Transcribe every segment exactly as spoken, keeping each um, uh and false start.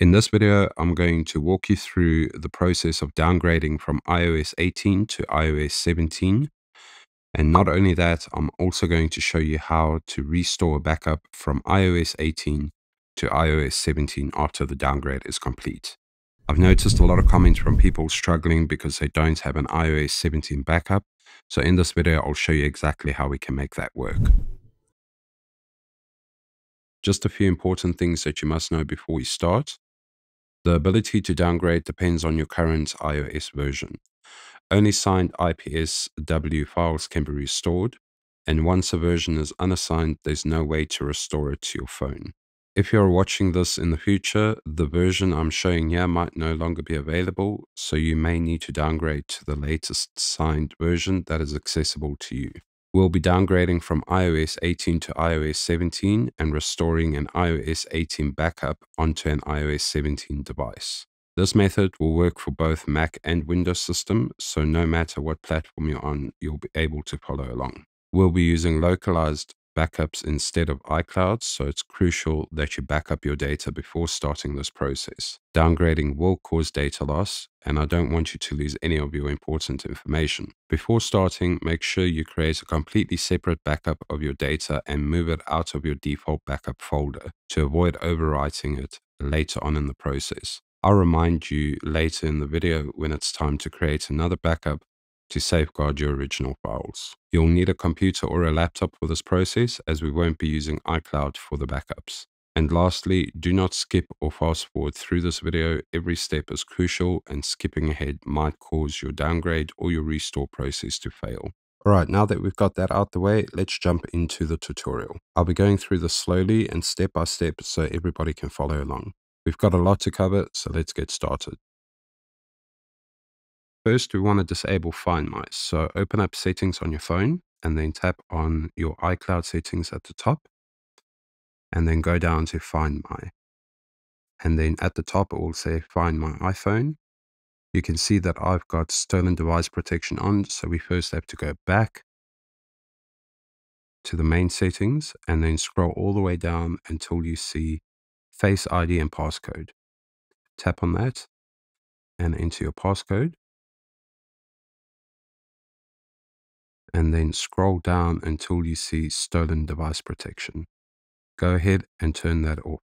In this video, I'm going to walk you through the process of downgrading from i O S eighteen to i O S seventeen. And not only that, I'm also going to show you how to restore a backup from i O S eighteen to i O S seventeen after the downgrade is complete. I've noticed a lot of comments from people struggling because they don't have an i O S seventeen backup. So in this video, I'll show you exactly how we can make that work. Just a few important things that you must know before we start. The ability to downgrade depends on your current i O S version. Only signed I P S W files can be restored, and once a version is unassigned, there's no way to restore it to your phone. If you're watching this in the future, the version I'm showing here might no longer be available, so you may need to downgrade to the latest signed version that is accessible to you. We'll be downgrading from i O S eighteen to i O S seventeen and restoring an i O S eighteen backup onto an i O S seventeen device. This method will work for both Mac and Windows systems, so no matter what platform you're on, you'll be able to follow along. We'll be using localized backups instead of iCloud, so it's crucial that you back up your data before starting this process. Downgrading will cause data loss, and I don't want you to lose any of your important information. Before starting, make sure you create a completely separate backup of your data and move it out of your default backup folder to avoid overwriting it later on in the process. I'll remind you later in the video when it's time to create another backup to safeguard your original files. You'll need a computer or a laptop for this process, as we won't be using iCloud for the backups. And lastly, do not skip or fast forward through this video. Every step is crucial, and skipping ahead might cause your downgrade or your restore process to fail. All right, now that we've got that out the way, let's jump into the tutorial. I'll be going through this slowly and step by step so everybody can follow along. We've got a lot to cover, so let's get started. First, we want to disable Find My. So open up Settings on your phone and then tap on your iCloud settings at the top and then go down to Find My. And then at the top, it will say Find My iPhone. You can see that I've got Stolen Device Protection on, so we first have to go back to the main settings and then scroll all the way down until you see Face I D and Passcode. Tap on that and enter your passcode. And then scroll down until you see Stolen Device Protection. Go ahead and turn that off.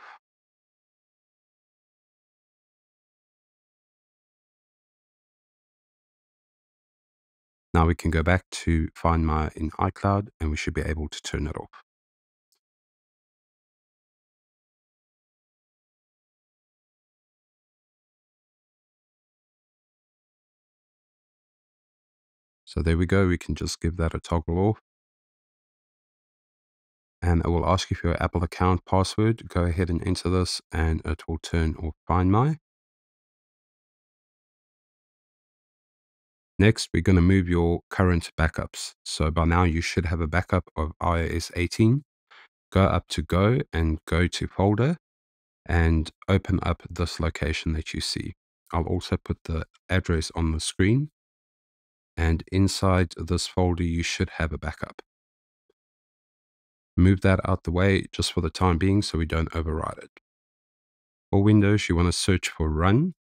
Now we can go back to Find My in iCloud and we should be able to turn it off. So there we go, we can just give that a toggle off. And it will ask you for your Apple account password. Go ahead and enter this and it will turn off Find My. Next, we're going to move your current backups. So by now you should have a backup of i O S eighteen. Go up to Go and go to Folder and open up this location that you see. I'll also put the address on the screen. And inside this folder, you should have a backup. Move that out the way just for the time being so we don't override it. For Windows, you want to search for Run,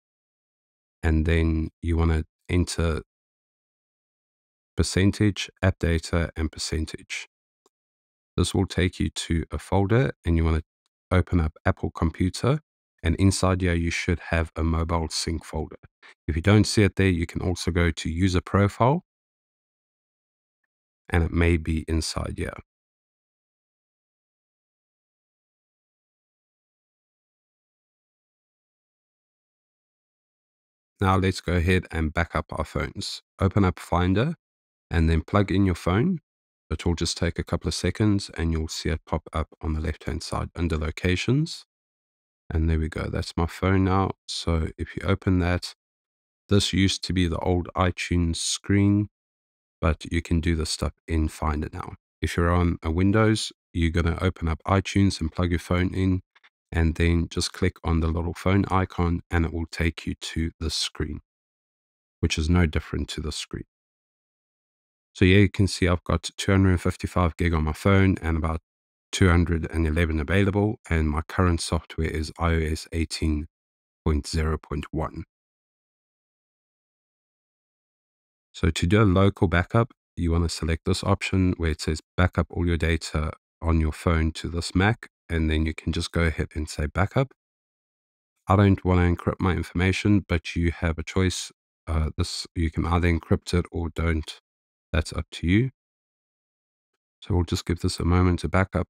and then you want to enter percentage, app data, and percentage. This will take you to a folder, and you want to open up Apple Computer. And inside here, you should have a mobile sync folder. If you don't see it there, you can also go to User Profile, and it may be inside here. Now let's go ahead and back up our phones. Open up Finder, and then plug in your phone. It will just take a couple of seconds, and you'll see it pop up on the left-hand side under Locations. And there we go, that's my phone now. So if you open that, this used to be the old iTunes screen, but you can do this stuff in Finder now. If you're on a Windows, you're gonna open up iTunes and plug your phone in, and then just click on the little phone icon and it will take you to the screen, which is no different to the screen. So yeah, you can see I've got two hundred fifty-five gig on my phone and about two hundred eleven available, and my current software is i O S eighteen one point zero point one. So to do a local backup, you want to select this option where it says backup all your data on your phone to this Mac, and then you can just go ahead and say backup. I don't want to encrypt my information, but you have a choice. Uh, this you can either encrypt it or don't. That's up to you. So we'll just give this a moment to backup.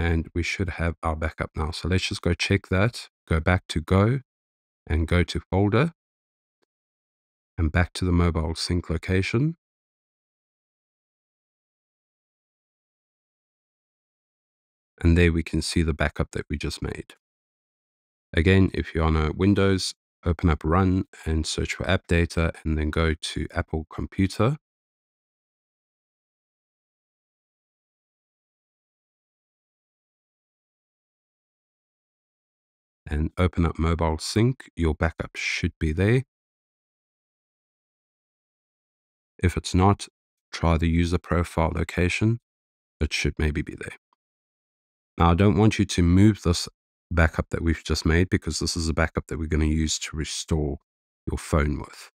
And we should have our backup now. So let's just go check that. Go back to Go and go to Folder. And back to the mobile sync location. And there we can see the backup that we just made. Again, if you're on a Windows, open up Run and search for app data and then go to Apple Computer. And open up Mobile Sync. Your backup should be there. If it's not, try the user profile location. It should maybe be there. Now, I don't want you to move this backup that we've just made because this is a backup that we're going to use to restore your phone with.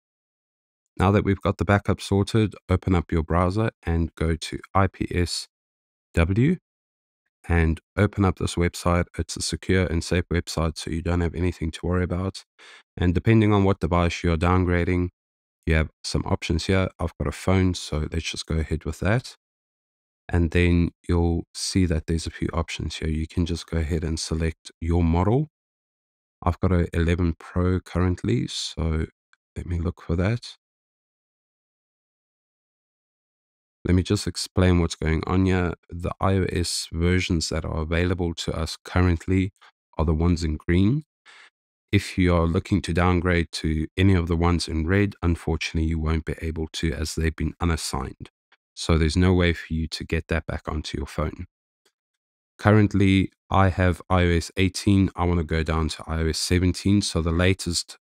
Now that we've got the backup sorted, open up your browser and go to I P S W and open up this website. It's a secure and safe website, so you don't have anything to worry about. And depending on what device you're downgrading, you have some options here. I've got a phone, so let's just go ahead with that. And then you'll see that there's a few options here. You can just go ahead and select your model. I've got a eleven Pro currently, so let me look for that. Let me just explain what's going on here. The iOS versions that are available to us currently are the ones in green. If you are looking to downgrade to any of the ones in red, unfortunately, you won't be able to as they've been unassigned. So there's no way for you to get that back onto your phone. Currently, I have iOS eighteen. I want to go down to iOS seventeen. So the latest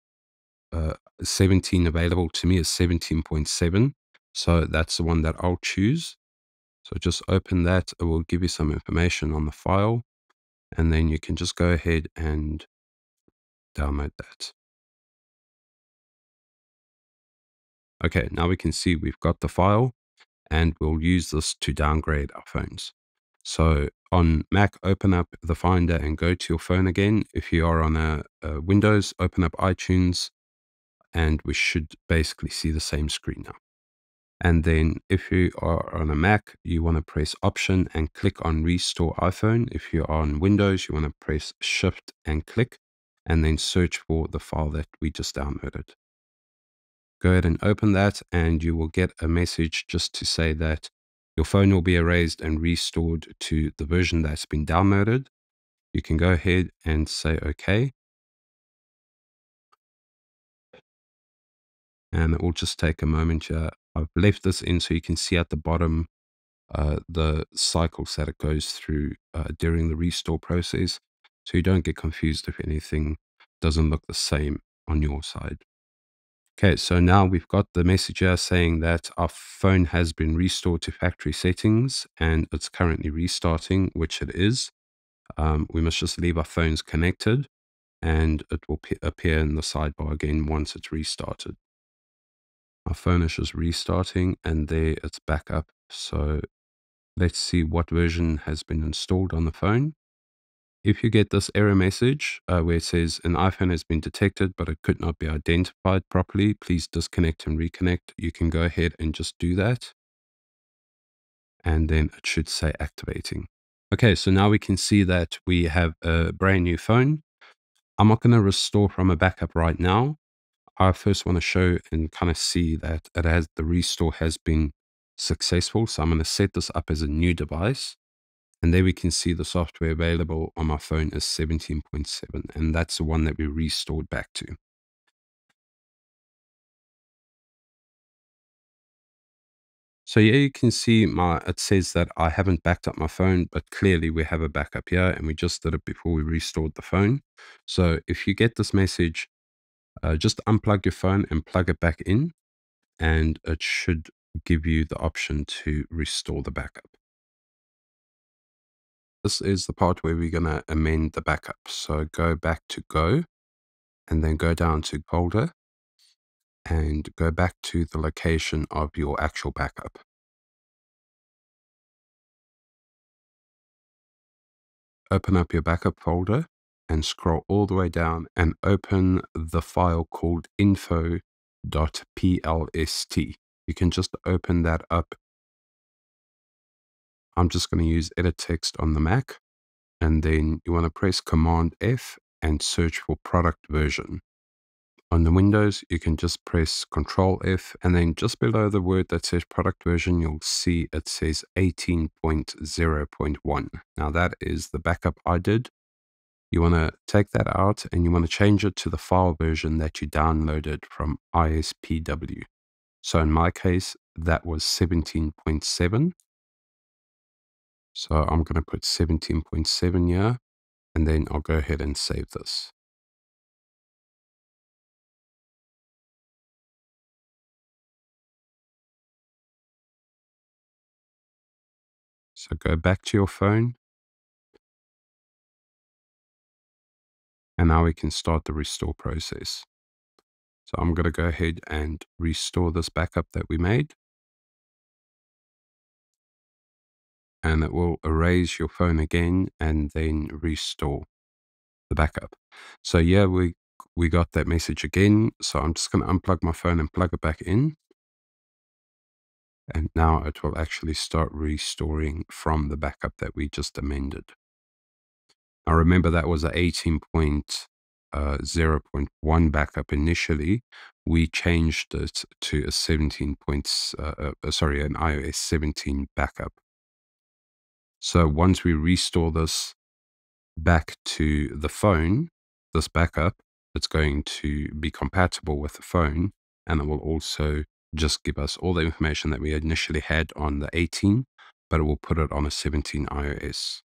uh, seventeen available to me is seventeen point seven. So that's the one that I'll choose. So just open that. It will give you some information on the file. And then you can just go ahead and download that. Okay, now we can see we've got the file and we'll use this to downgrade our phones. So on Mac, open up the Finder and go to your phone again. If you are on a, a Windows, open up iTunes and we should basically see the same screen now. And then if you are on a Mac, you want to press Option and click on Restore iPhone. If you're on Windows, you want to press Shift and click, and then search for the file that we just downloaded. Go ahead and open that, and you will get a message just to say that your phone will be erased and restored to the version that's been downloaded. You can go ahead and say OK. And it will just take a moment here. I've left this in so you can see at the bottom uh, the cycles that it goes through uh, during the restore process. So you don't get confused if anything doesn't look the same on your side. Okay, so now we've got the message here saying that our phone has been restored to factory settings and it's currently restarting, which it is. Um, we must just leave our phones connected and it will appear in the sidebar again once it's restarted. Our phone is just restarting and there it's back up. So let's see what version has been installed on the phone. If you get this error message uh, where it says an iPhone has been detected, but it could not be identified properly, please disconnect and reconnect. You can go ahead and just do that. And then it should say activating. Okay, so now we can see that we have a brand new phone. I'm not going to restore from a backup right now. I first want to show and kind of see that it has the restore has been successful. So I'm going to set this up as a new device. And there we can see the software available on my phone is seventeen point seven, and that's the one that we restored back to. So here you can see my, it says that I haven't backed up my phone, but clearly we have a backup here and we just did it before we restored the phone. So if you get this message, uh, just unplug your phone and plug it back in, and it should give you the option to restore the backup. This is the part where we're going to amend the backup. So go back to Go, and then go down to Folder, and go back to the location of your actual backup. Open up your backup folder and scroll all the way down and open the file called info dot P L S T. You can just open that up. I'm just going to use edit text on the Mac, and then you want to press Command F and search for product version. On the Windows, you can just press Control F, and then just below the word that says product version, you'll see it says eighteen point zero point one. Now that is the backup I did. You want to take that out and you want to change it to the file version that you downloaded from I P S W. So in my case, that was seventeen point seven. So I'm going to put seventeen point seven here, and then I'll go ahead and save this. So go back to your phone, and now we can start the restore process. So I'm going to go ahead and restore this backup that we made, and it will erase your phone again and then restore the backup. So yeah, we, we got that message again. So I'm just going to unplug my phone and plug it back in. And now it will actually start restoring from the backup that we just amended. Now remember, that was an eighteen point zero point one backup initially. We changed it to a seventeen point, uh, uh, sorry, an i O S seventeen backup. So once we restore this back to the phone, this backup, it's going to be compatible with the phone, and it will also just give us all the information that we initially had on the eighteen, but it will put it on a seventeen iOS.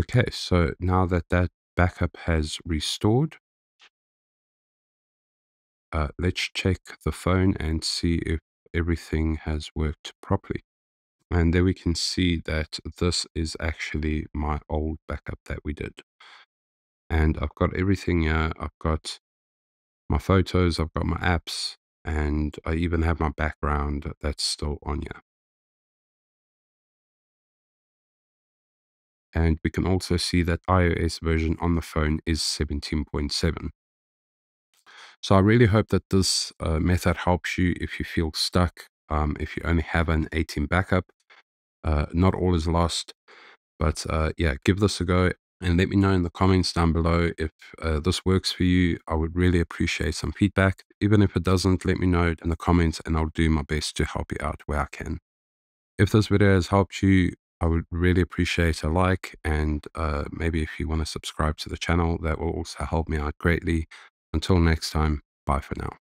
Okay, so now that that backup has restored, uh, let's check the phone and see if everything has worked properly. And there we can see that this is actually my old backup that we did. And I've got everything here. I've got my photos, I've got my apps, and I even have my background that's still on here. And we can also see that iOS version on the phone is seventeen point seven. So I really hope that this uh, method helps you if you feel stuck, um, if you only have an eighteen backup. Uh, not all is lost, but uh, yeah, give this a go. And let me know in the comments down below if uh, this works for you. I would really appreciate some feedback. Even if it doesn't, let me know in the comments and I'll do my best to help you out where I can. If this video has helped you, I would really appreciate a like, and uh, maybe if you want to subscribe to the channel, that will also help me out greatly. Until next time, bye for now.